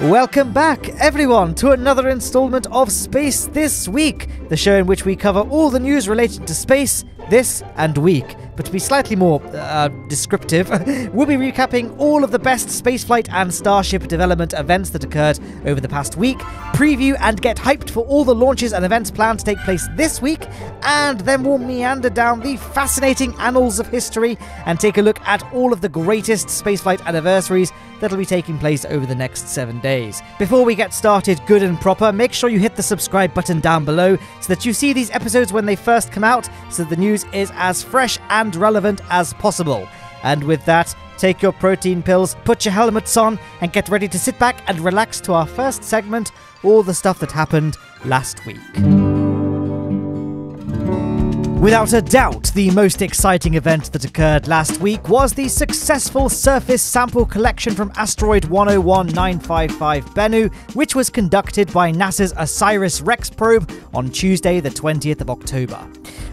Welcome back, everyone, to another installment of Space This Week, the show in which we cover all the news related to space this and week. But to be slightly more descriptive, we'll be recapping all of the best spaceflight and Starship development events that occurred over the past week, preview and get hyped for all the launches and events planned to take place this week, and then we'll meander down the fascinating annals of history and take a look at all of the greatest spaceflight anniversaries that'll be taking place over the next 7 days. Before we get started good and proper, make sure you hit the subscribe button down below so that you see these episodes when they first come out, so that the news is as fresh and relevant as possible. And with that, take your protein pills, put your helmets on, and get ready to sit back and relax to our first segment, all the stuff that happened last week. Without a doubt, the most exciting event that occurred last week was the successful surface sample collection from asteroid 101955 Bennu, which was conducted by NASA's OSIRIS-REx probe on Tuesday, the 20th of October.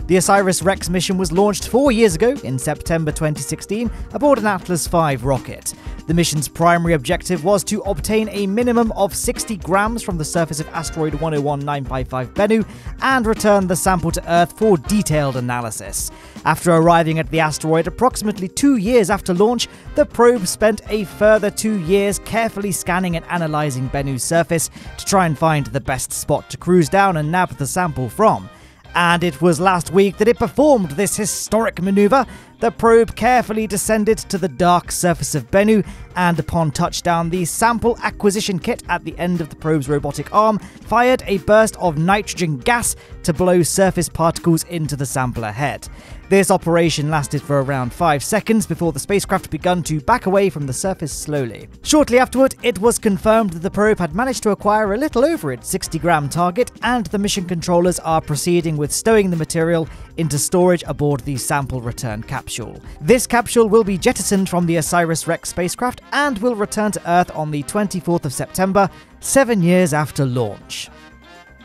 The OSIRIS-REx mission was launched 4 years ago, in September 2016, aboard an Atlas V rocket. The mission's primary objective was to obtain a minimum of 60 grams from the surface of asteroid 101955 Bennu and return the sample to Earth for detailed analysis. After arriving at the asteroid approximately 2 years after launch, the probe spent a further 2 years carefully scanning and analyzing Bennu's surface to try and find the best spot to cruise down and nab the sample from. And it was last week that it performed this historic maneuver. The probe carefully descended to the dark surface of Bennu, and upon touchdown, the sample acquisition kit at the end of the probe's robotic arm fired a burst of nitrogen gas to blow surface particles into the sampler head. This operation lasted for around 5 seconds before the spacecraft began to back away from the surface slowly. Shortly afterward, it was confirmed that the probe had managed to acquire a little over its 60-gram target, and the mission controllers are proceeding with stowing the material into storage aboard the sample return capsule. This capsule will be jettisoned from the OSIRIS-REx spacecraft and will return to Earth on the 24th of September, 7 years after launch.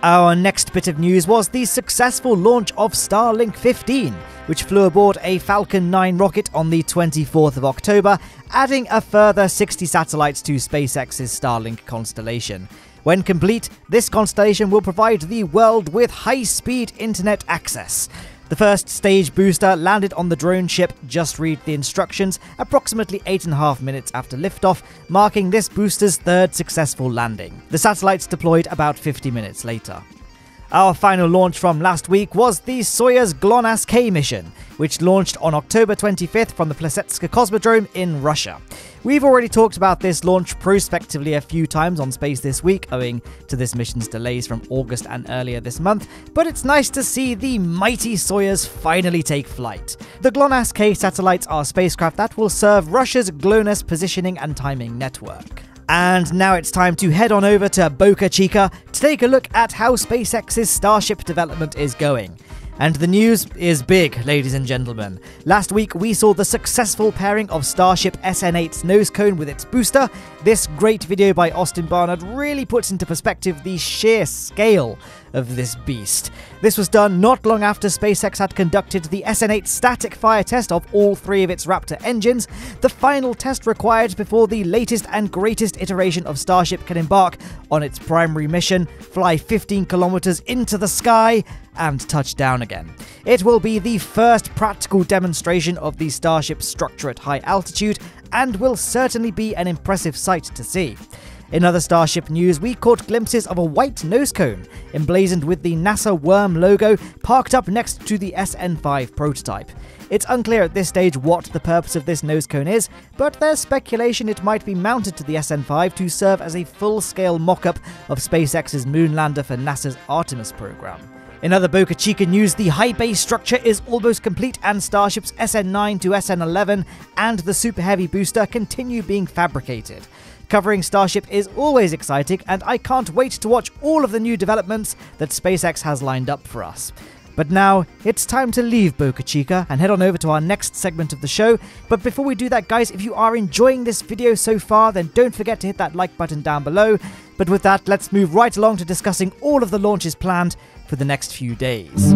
Our next bit of news was the successful launch of Starlink 15, which flew aboard a Falcon 9 rocket on the 24th of October, adding a further 60 satellites to SpaceX's Starlink constellation. When complete, this constellation will provide the world with high-speed internet access. The first stage booster landed on the drone ship, just read the instructions, approximately 8.5 minutes after liftoff, marking this booster's third successful landing. The satellites deployed about 50 minutes later. Our final launch from last week was the Soyuz GLONASS-K mission, which launched on October 25th from the Plesetsk Cosmodrome in Russia. We've already talked about this launch prospectively a few times on Space This Week, owing to this mission's delays from August and earlier this month, but it's nice to see the mighty Soyuz finally take flight. The GLONASS-K satellites are spacecraft that will serve Russia's GLONASS positioning and timing network. And now it's time to head on over to Boca Chica to take a look at how SpaceX's Starship development is going. And the news is big, ladies and gentlemen. Last week, we saw the successful pairing of Starship SN8's nose cone with its booster. This great video by Austin Barnard really puts into perspective the sheer scale of this beast. This was done not long after SpaceX had conducted the SN8 static fire test of all three of its Raptor engines, the final test required before the latest and greatest iteration of Starship can embark on its primary mission, fly 15 kilometers into the sky, and touch down again. It will be the first practical demonstration of the Starship's structure at high altitude and will certainly be an impressive sight to see. In other Starship news, we caught glimpses of a white nose cone emblazoned with the NASA Worm logo parked up next to the SN5 prototype. It's unclear at this stage what the purpose of this nose cone is, but there's speculation it might be mounted to the SN5 to serve as a full-scale mock-up of SpaceX's moonlander for NASA's Artemis program. In other Boca Chica news, the high bay structure is almost complete and Starship's SN9 to SN11 and the Super Heavy booster continue being fabricated. Covering Starship is always exciting, and I can't wait to watch all of the new developments that SpaceX has lined up for us. But now, it's time to leave Boca Chica and head on over to our next segment of the show. But before we do that, guys, if you are enjoying this video so far, then don't forget to hit that like button down below. But with that, let's move right along to discussing all of the launches planned for the next few days.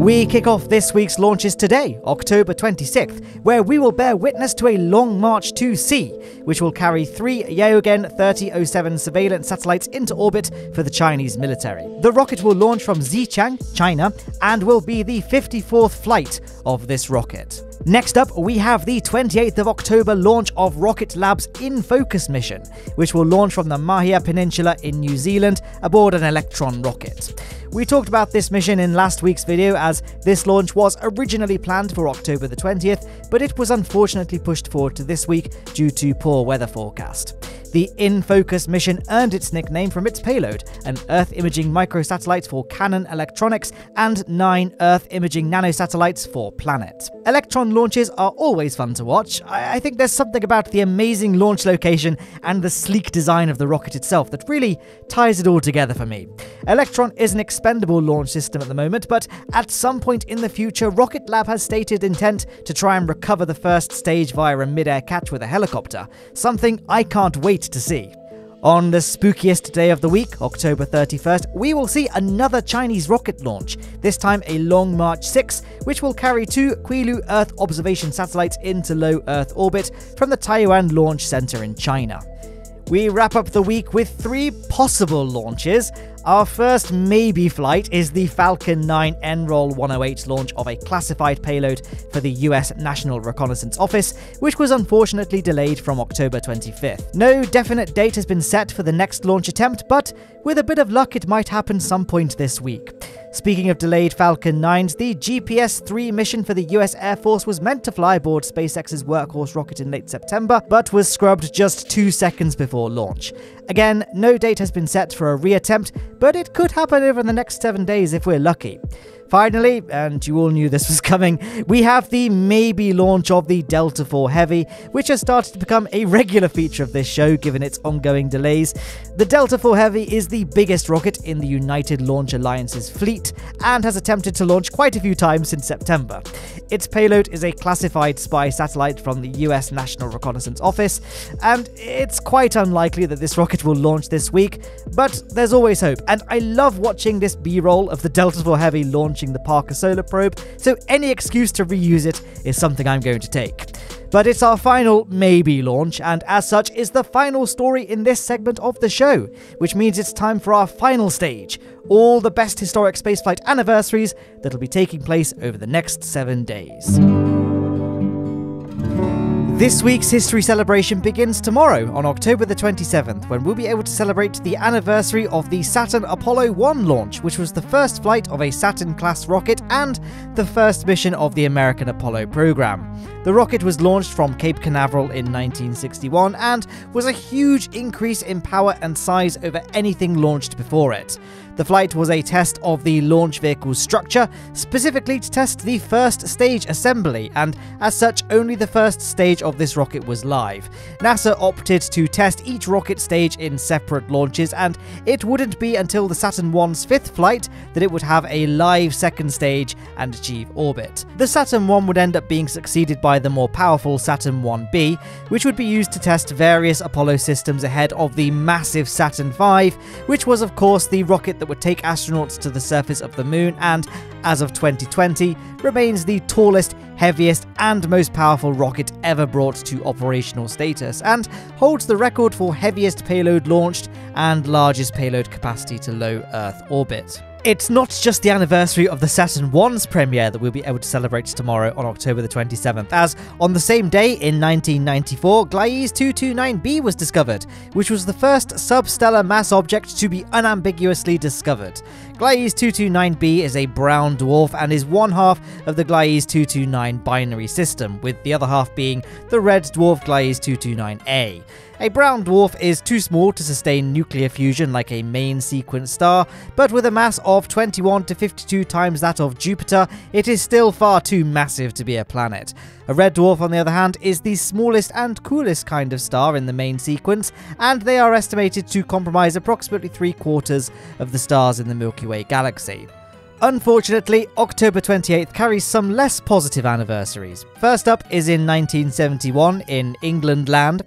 We kick off this week's launches today, October 26th, where we will bear witness to a Long March 2C, which will carry 3 Yaogen 3007 surveillance satellites into orbit for the Chinese military. The rocket will launch from Xichang, China, and will be the 54th flight of this rocket. Next up, we have the 28th of October launch of Rocket Lab's In Focus mission, which will launch from the Mahia Peninsula in New Zealand aboard an Electron rocket. We talked about this mission in last week's video, as this launch was originally planned for October the 20th, but it was unfortunately pushed forward to this week due to poor weather forecast. The In Focus mission earned its nickname from its payload, an Earth imaging microsatellite for Canon Electronics and 9 Earth imaging nanosatellites for Planet. Electron launches are always fun to watch. I think there's something about the amazing launch location and the sleek design of the rocket itself that really ties it all together for me. Electron is an expendable launch system at the moment, but at some point in the future, Rocket Lab has stated intent to try and recover the first stage via a mid-air catch with a helicopter, something I can't wait to see. On the spookiest day of the week, October 31st, we will see another Chinese rocket launch, this time a Long March 6, which will carry 2 Kuilu Earth observation satellites into low Earth orbit from the Taiwan Launch Center in China. We wrap up the week with 3 possible launches. Our first maybe flight is the Falcon 9 NROL 108 launch of a classified payload for the US National Reconnaissance Office, which was unfortunately delayed from October 25th. No definite date has been set for the next launch attempt, but with a bit of luck it might happen some point this week. Speaking of delayed Falcon 9s, the GPS 3 mission for the US Air Force was meant to fly aboard SpaceX's Workhorse rocket in late September, but was scrubbed just 2 seconds before launch. Again, no date has been set for a reattempt, but it could happen over the next 7 days if we're lucky. Finally, and you all knew this was coming, we have the maybe launch of the Delta IV Heavy, which has started to become a regular feature of this show given its ongoing delays. The Delta IV Heavy is the biggest rocket in the United Launch Alliance's fleet and has attempted to launch quite a few times since September. Its payload is a classified spy satellite from the US National Reconnaissance Office, and it's quite unlikely that this rocket will launch this week, but there's always hope, and I love watching this B-roll of the Delta IV Heavy launch the Parker Solar Probe, so any excuse to reuse it is something I'm going to take. But it's our final maybe launch, and as such is the final story in this segment of the show, which means it's time for our final stage, all the best historic spaceflight anniversaries that'll be taking place over the next 7 days. This week's history celebration begins tomorrow on October the 27th, when we'll be able to celebrate the anniversary of the Saturn Apollo 1 launch, which was the first flight of a Saturn-class rocket and the first mission of the American Apollo program. The rocket was launched from Cape Canaveral in 1961 and was a huge increase in power and size over anything launched before it. The flight was a test of the launch vehicle's structure, specifically to test the first stage assembly, and as such only the first stage of this rocket was live. NASA opted to test each rocket stage in separate launches, and it wouldn't be until the Saturn I's fifth flight that it would have a live second stage and achieve orbit. The Saturn I would end up being succeeded by the more powerful Saturn 1B, which would be used to test various Apollo systems ahead of the massive Saturn V, which was of course the rocket that would take astronauts to the surface of the moon and, as of 2020, remains the tallest, heaviest and most powerful rocket ever brought to operational status, and holds the record for heaviest payload launched and largest payload capacity to low Earth orbit. It's not just the anniversary of the Saturn I's premiere that we'll be able to celebrate tomorrow on October the 27th, as on the same day in 1994, Gliese 229b was discovered, which was the first substellar mass object to be unambiguously discovered. Gliese 229b is a brown dwarf and is one half of the Gliese 229 binary system, with the other half being the red dwarf Gliese 229a. A brown dwarf is too small to sustain nuclear fusion like a main sequence star, but with a mass of 21 to 52 times that of Jupiter, it is still far too massive to be a planet. A red dwarf, on the other hand, is the smallest and coolest kind of star in the main sequence, and they are estimated to comprise approximately 3/4 of the stars in the Milky Way galaxy. Unfortunately, October 28th carries some less positive anniversaries. First up is in 1971 in England land,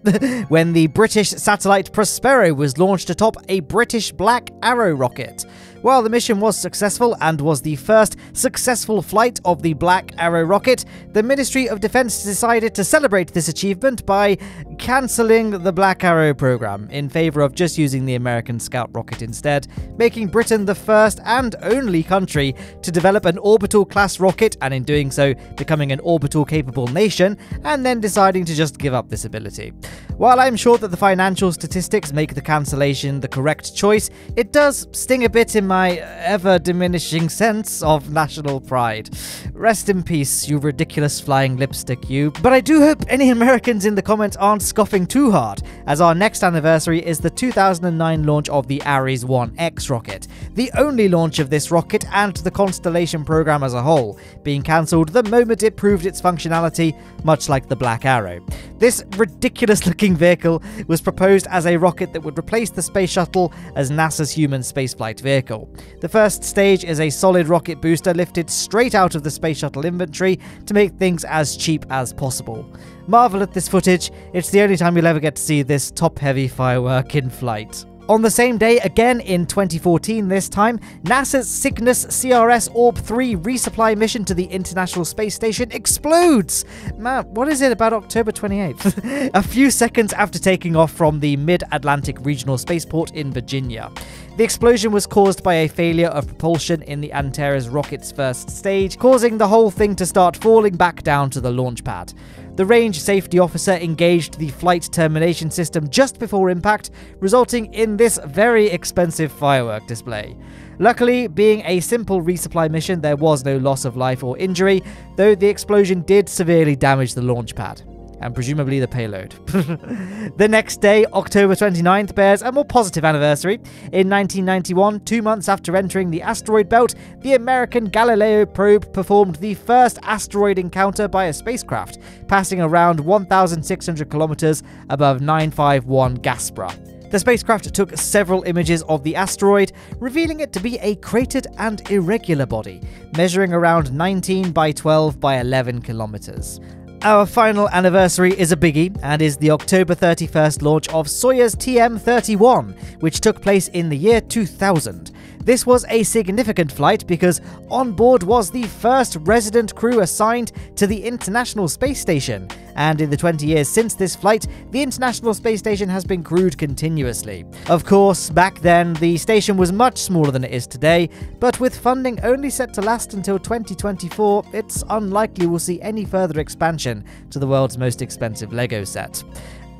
when the British satellite Prospero was launched atop a British Black Arrow rocket. Well, the mission was successful and was the first successful flight of the Black Arrow rocket. The Ministry of Defense decided to celebrate this achievement by cancelling the Black Arrow program in favor of just using the American Scout rocket instead, making Britain the first and only country to develop an orbital class rocket, and in doing so becoming an orbital capable nation, and then deciding to just give up this ability. While I'm sure that the financial statistics make the cancellation the correct choice, it does sting a bit in my ever-diminishing sense of national pride. Rest in peace, you ridiculous flying lipstick, you. But I do hope any Americans in the comments aren't scoffing too hard, as our next anniversary is the 2009 launch of the Ares 1X rocket, the only launch of this rocket and the Constellation program as a whole, being cancelled the moment it proved its functionality, much like the Black Arrow. This ridiculous-looking vehicle was proposed as a rocket that would replace the Space Shuttle as NASA's human spaceflight vehicle. The first stage is a solid rocket booster lifted straight out of the Space Shuttle inventory to make things as cheap as possible. Marvel at this footage, it's the only time you'll ever get to see this top-heavy firework in flight. On the same day, again in 2014 this time, NASA's Cygnus CRS Orb 3 resupply mission to the International Space Station explodes! Man, what is it about October 28th? A few seconds after taking off from the Mid-Atlantic Regional Spaceport in Virginia. The explosion was caused by a failure of propulsion in the Antares rocket's first stage, causing the whole thing to start falling back down to the launch pad. The range safety officer engaged the flight termination system just before impact, resulting in this very expensive firework display. Luckily, being a simple resupply mission, there was no loss of life or injury, though the explosion did severely damage the launch pad, and presumably the payload. The next day, October 29th, bears a more positive anniversary. In 1991, 2 months after entering the asteroid belt, the American Galileo probe performed the first asteroid encounter by a spacecraft, passing around 1,600 kilometers above 951 Gaspra. The spacecraft took several images of the asteroid, revealing it to be a cratered and irregular body, measuring around 19 by 12 by 11 kilometers. Our final anniversary is a biggie, and is the October 31st launch of Soyuz TM-31, which took place in the year 2000. This was a significant flight because on board was the first resident crew assigned to the International Space Station, and in the 20 years since this flight, the International Space Station has been crewed continuously. Of course, back then, the station was much smaller than it is today, but with funding only set to last until 2024, it's unlikely we'll see any further expansion to the world's most expensive Lego set.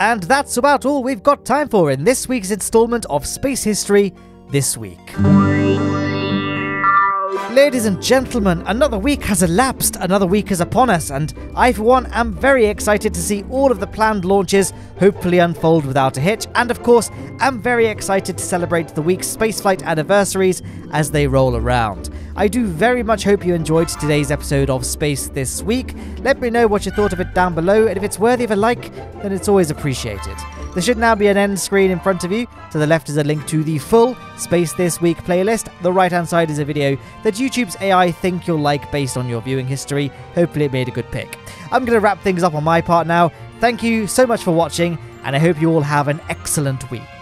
And that's about all we've got time for in this week's installment of Space History This Week. Ladies and gentlemen, another week has elapsed, another week is upon us, and I for one am very excited to see all of the planned launches hopefully unfold without a hitch, and of course I'm very excited to celebrate the week's spaceflight anniversaries as they roll around. I do very much hope you enjoyed today's episode of Space This Week. Let me know what you thought of it down below, and if it's worthy of a like, then it's always appreciated. There should now be an end screen in front of you. To the left is a link to the full Space This Week playlist. The right-hand side is a video that YouTube's AI think you'll like based on your viewing history. Hopefully it made a good pick. I'm going to wrap things up on my part now. Thank you so much for watching, and I hope you all have an excellent week.